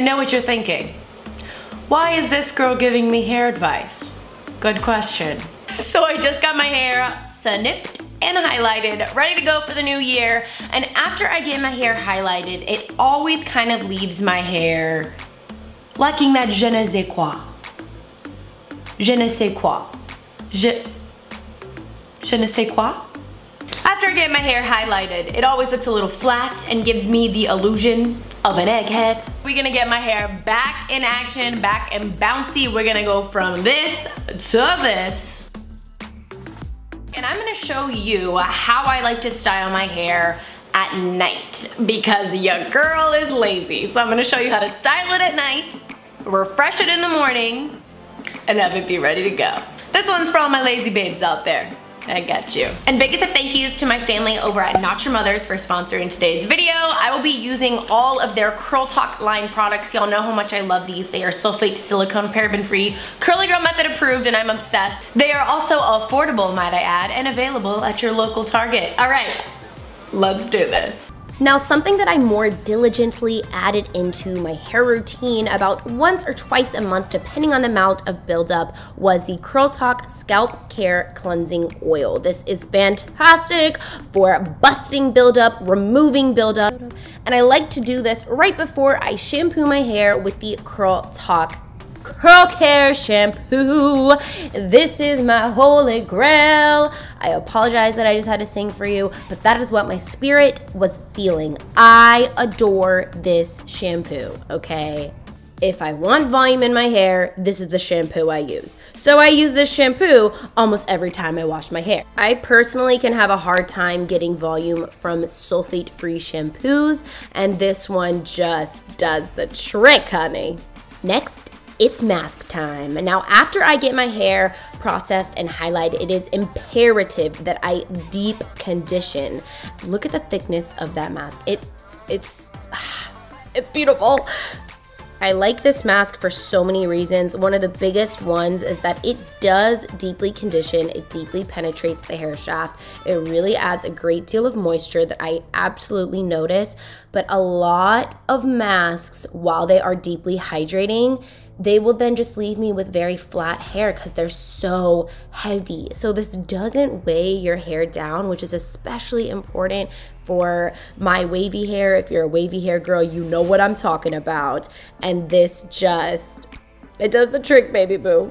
I know what you're thinking. Why is this girl giving me hair advice? Good question. So I just got my hair snipped and highlighted, ready to go for the new year. And after I get my hair highlighted, it always kind of leaves my hair lacking that je ne sais quoi. Je ne sais quoi. Je ne sais quoi? After I get my hair highlighted, it always looks a little flat and gives me the illusion of an egghead. We're gonna get my hair back in action, back and bouncy. We're gonna go from this to this. And I'm gonna show you how I like to style my hair at night because your girl is lazy. So I'm gonna show you how to style it at night, refresh it in the morning, and have it be ready to go. This one's for all my lazy babes out there. I got you. And biggest of thank yous to my family over at Not Your Mother's for sponsoring today's video. I will be using all of their Curl Talk line products. Y'all know how much I love these. They are sulfate, silicone, paraben free, Curly Girl Method approved, and I'm obsessed. They are also affordable, might I add, and available at your local Target. All right, let's do this. Now, something that I more diligently added into my hair routine about once or twice a month, depending on the amount of buildup, was the Curl Talk Scalp Care Cleansing Oil. This is fantastic for busting buildup, removing buildup, and I like to do this right before I shampoo my hair with the Curl Talk Curl Care Shampoo. This is my holy grail. I apologize that I just had to sing for you, but that is what my spirit was feeling. I adore this shampoo, okay? If I want volume in my hair, this is the shampoo I use. So I use this shampoo almost every time I wash my hair. I personally can have a hard time getting volume from sulfate-free shampoos, and this one just does the trick, honey. Next, it's mask time. Now, after I get my hair processed and highlighted, it is imperative that I deep condition. Look at the thickness of that mask. It's beautiful. I like this mask for so many reasons. One of the biggest ones is that it does deeply condition, it deeply penetrates the hair shaft. It really adds a great deal of moisture that I absolutely notice, but a lot of masks, while they are deeply hydrating, they will then just leave me with very flat hair because they're so heavy. So this doesn't weigh your hair down, which is especially important for my wavy hair. If you're a wavy hair girl, you know what I'm talking about. And this just, it does the trick, baby boo.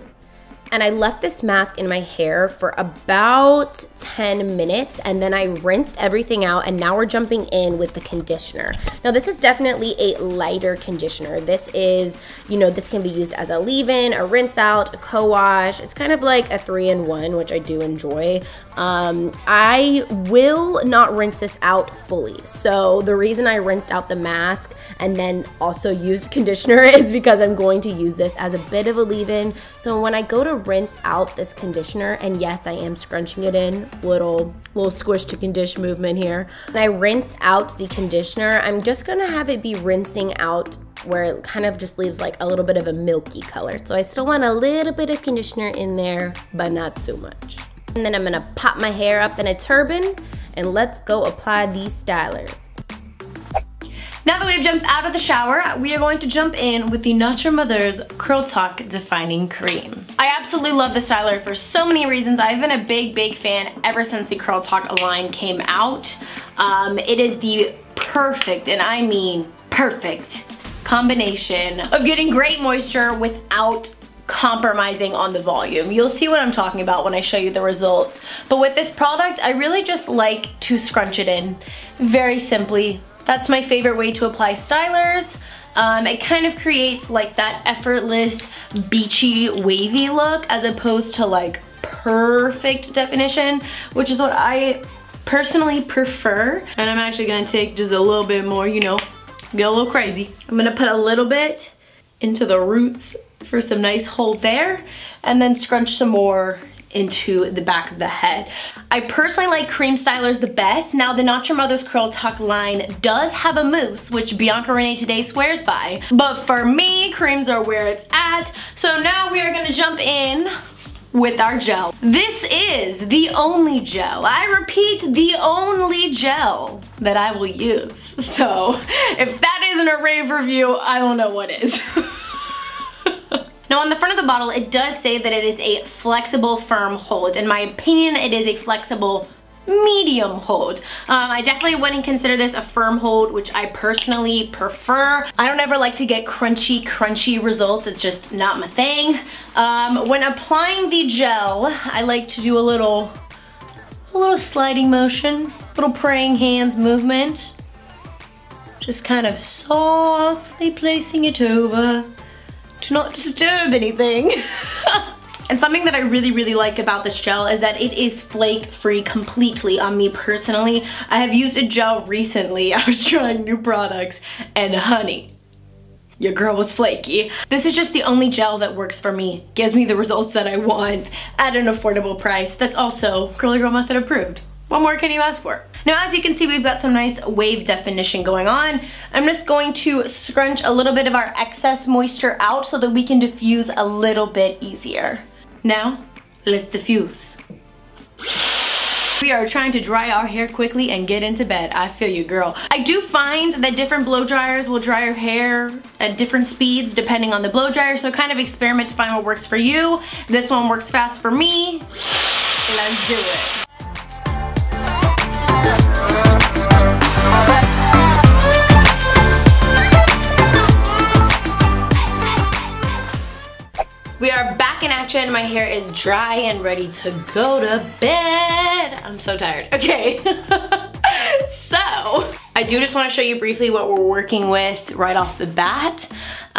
And I left this mask in my hair for about 10 minutes and then I rinsed everything out, and now we're jumping in with the conditioner. Now, this is definitely a lighter conditioner. This is, you know, this can be used as a leave-in, a rinse out, a co-wash. It's kind of like a 3-in-1, which I do enjoy. I will not rinse this out fully. So the reason I rinsed out the mask and then also used conditioner is because I'm going to use this as a bit of a leave-in. So when I go to rinse out this conditioner, and yes, I am scrunching it in, little squish to condish movement here. When I rinse out the conditioner, I'm just gonna have it be rinsing out where it kind of just leaves like a little bit of a milky color. So I still want a little bit of conditioner in there, but not too much. And then I'm gonna pop my hair up in a turban and let's go apply these stylers. Now that we've jumped out of the shower, we are going to jump in with the Not Your Mother's Curl Talk Defining Cream. I absolutely love the styler for so many reasons. I've been a big fan ever since the Curl Talk line came out. It is the perfect, and I mean perfect, combination of getting great moisture without compromising on the volume. You'll see what I'm talking about when I show you the results. But with this product, I really just like to scrunch it in very simply. That's my favorite way to apply stylers. It kind of creates like that effortless, beachy, wavy look as opposed to like perfect definition, which is what I personally prefer. And I'm actually gonna take just a little bit more, you know, get a little crazy. I'm gonna put a little bit into the roots for some nice hold there, and then scrunch some more into the back of the head. I personally like cream stylers the best. Now, the Not Your Mother's Curl Talk line does have a mousse, which Bianca Renee today swears by, but for me, creams are where it's at. So now we are gonna jump in with our gel. This is the only gel, I repeat, the only gel that I will use. So if that isn't a rave review, I don't know what is. Now on the front of the bottle, it does say that it is a flexible firm hold. In my opinion, it is a flexible medium hold. I definitely wouldn't consider this a firm hold, which I personally prefer. I don't ever like to get crunchy results. It's just not my thing. When applying the gel, I like to do a little sliding motion, little praying hands movement. Just kind of softly placing it over to not disturb anything. And something that I really like about this gel is that it is flake-free completely. On me personally, I have used a gel recently. I was trying new products, and honey, your girl was flaky. This is just the only gel that works for me, gives me the results that I want at an affordable price. That's also Curly Girl Method approved. What more can you ask for? Now, as you can see, we've got some nice wave definition going on. I'm just going to scrunch a little bit of our excess moisture out so that we can diffuse a little bit easier. Now, let's diffuse. We are trying to dry our hair quickly and get into bed. I feel you, girl. I do find that different blow dryers will dry your hair at different speeds depending on the blow dryer, so kind of experiment to find what works for you. This one works fast for me. Let's do it. We are back in action. My hair is dry and ready to go to bed. I'm so tired. Okay. So, I do just want to show you briefly what we're working with right off the bat.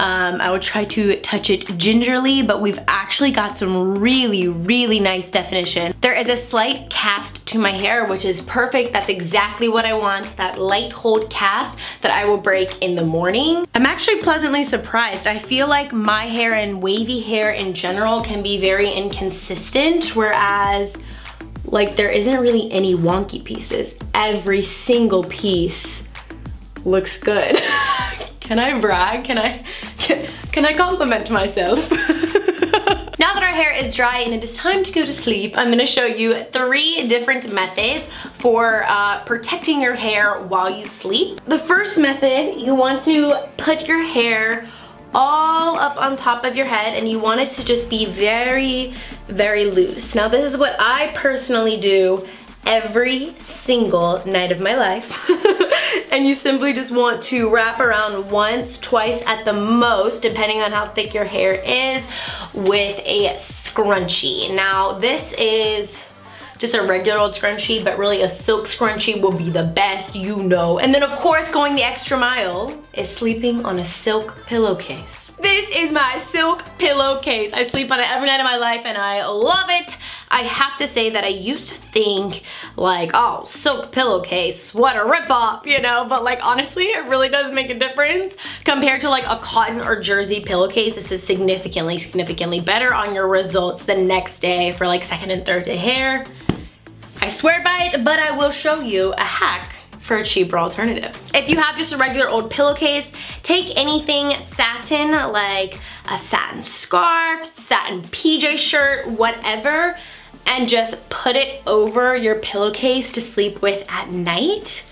I will try to touch it gingerly, but we've actually got some really nice definition. There is a slight cast to my hair, which is perfect. That's exactly what I want, that light hold cast that I will break in the morning. I'm actually pleasantly surprised. I feel like my hair and wavy hair in general can be very inconsistent, whereas like there isn't really any wonky pieces. Every single piece looks good. Can I brag? Can I compliment myself? Now that our hair is dry and it is time to go to sleep, I'm gonna show you three different methods for protecting your hair while you sleep. The first method, you want to put your hair all up on top of your head and you want it to just be very loose. Now this is what I personally do every single night of my life. And you simply just want to wrap around once, twice at the most, depending on how thick your hair is, with a scrunchie. Now this is just a regular old scrunchie, but really a silk scrunchie will be the best, you know. And then of course, going the extra mile is sleeping on a silk pillowcase. This is my silk pillowcase. I sleep on it every night of my life and I love it. I have to say that I used to think like, oh, silk pillowcase, what a ripoff, you know? But like, honestly, it really does make a difference compared to like a cotton or jersey pillowcase. This is significantly better on your results the next day for like second and third day hair. I swear by it, but I will show you a hack for a cheaper alternative. If you have just a regular old pillowcase, take anything satin, like a satin scarf, satin PJ shirt, whatever, and just put it over your pillowcase to sleep with at night.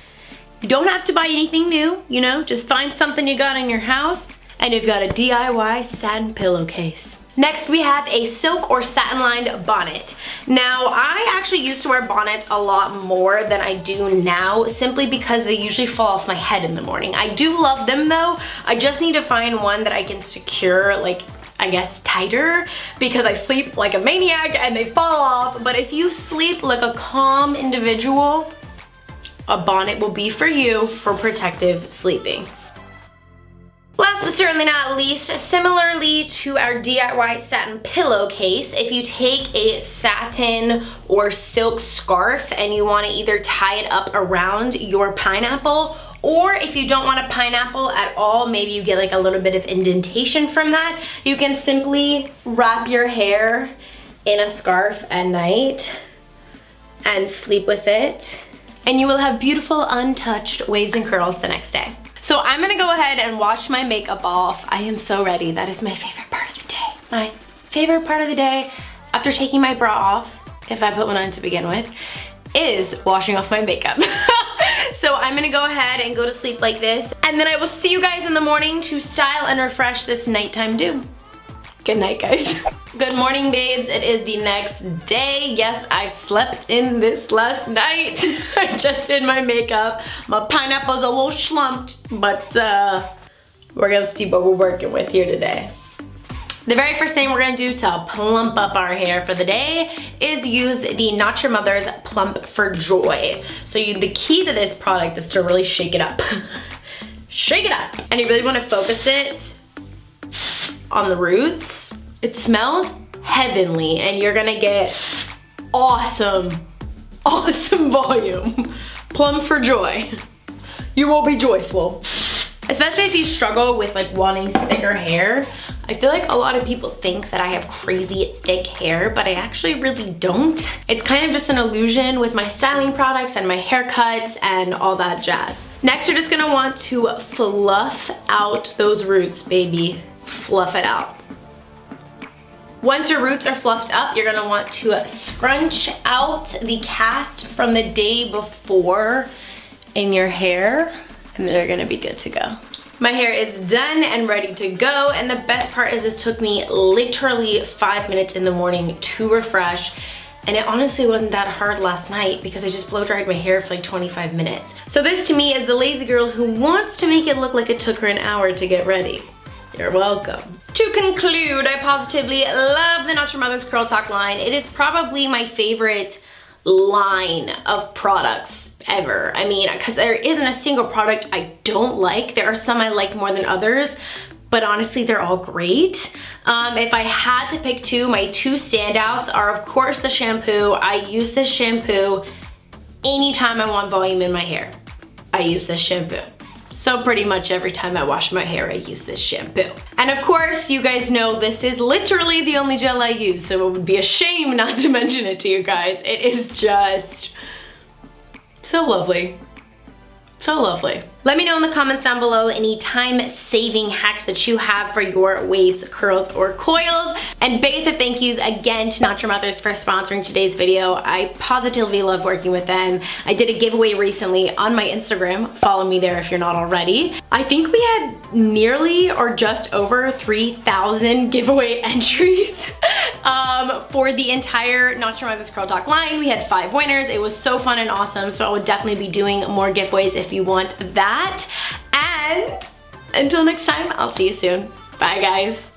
You don't have to buy anything new, you know, just find something you got in your house and you've got a DIY satin pillowcase. Next, we have a silk or satin-lined bonnet. Now, I actually used to wear bonnets a lot more than I do now, simply because they usually fall off my head in the morning. I do love them though. I just need to find one that I can secure, like, I guess tighter, because I sleep like a maniac and they fall off. But if you sleep like a calm individual, a bonnet will be for you for protective sleeping. Last but certainly not least, similarly to our DIY satin pillowcase, if you take a satin or silk scarf and you want to either tie it up around your pineapple, or if you don't want a pineapple at all, maybe you get like a little bit of indentation from that, you can simply wrap your hair in a scarf at night and sleep with it, and you will have beautiful untouched waves and curls the next day. So I'm gonna go ahead and wash my makeup off. I am so ready. That is my favorite part of the day. My favorite part of the day after taking my bra off, if I put one on to begin with, is washing off my makeup. So I'm gonna go ahead and go to sleep like this, and then I will see you guys in the morning to style and refresh this nighttime do. Good night, guys. Good morning, babes. It is the next day. Yes, I slept in this last night. I just did my makeup. My pineapple's a little slumped, but we're gonna see what we're working with here today. The very first thing we're gonna do to plump up our hair for the day is use the Not Your Mother's Plump for Joy. So the key to this product is to really shake it up. Shake it up. And you really wanna focus it on the roots. It smells heavenly and you're gonna get awesome, awesome volume. Plump for joy. You will be joyful. Especially if you struggle with like wanting thicker hair. I feel like a lot of people think that I have crazy thick hair, but I actually really don't. It's kind of just an illusion with my styling products and my haircuts and all that jazz. Next, you're just gonna want to fluff out those roots, baby. Fluff it out. Once your roots are fluffed up, you're gonna want to scrunch out the cast from the day before in your hair, and they're gonna be good to go. My hair is done and ready to go, and the best part is this took me literally 5 minutes in the morning to refresh, and it honestly wasn't that hard last night because I just blow dried my hair for like 25 minutes. So this to me is the lazy girl who wants to make it look like it took her an hour to get ready. You're welcome. To conclude, I positively love the Not Your Mother's Curl Talk line. It is probably my favorite line of products ever. I mean, because there isn't a single product I don't like. There are some I like more than others, but honestly, they're all great. If I had to pick two, my two standouts are, of course, the shampoo. I use this shampoo anytime I want volume in my hair. I use this shampoo. So pretty much every time I wash my hair, I use this shampoo. And of course, you guys know this is literally the only gel I use, so it would be a shame not to mention it to you guys. It is just so lovely. So lovely. Let me know in the comments down below any time-saving hacks that you have for your waves, curls, or coils. And basic thank yous again to Not Your Mother's for sponsoring today's video. I positively love working with them. I did a giveaway recently on my Instagram. Follow me there if you're not already. I think we had nearly or just over 3,000 giveaway entries for the entire Not Your Mother's Curl Talk line. We had 5 winners. It was so fun and awesome, so I would definitely be doing more giveaways if you want that. And until next time, I'll see you soon. Bye, guys.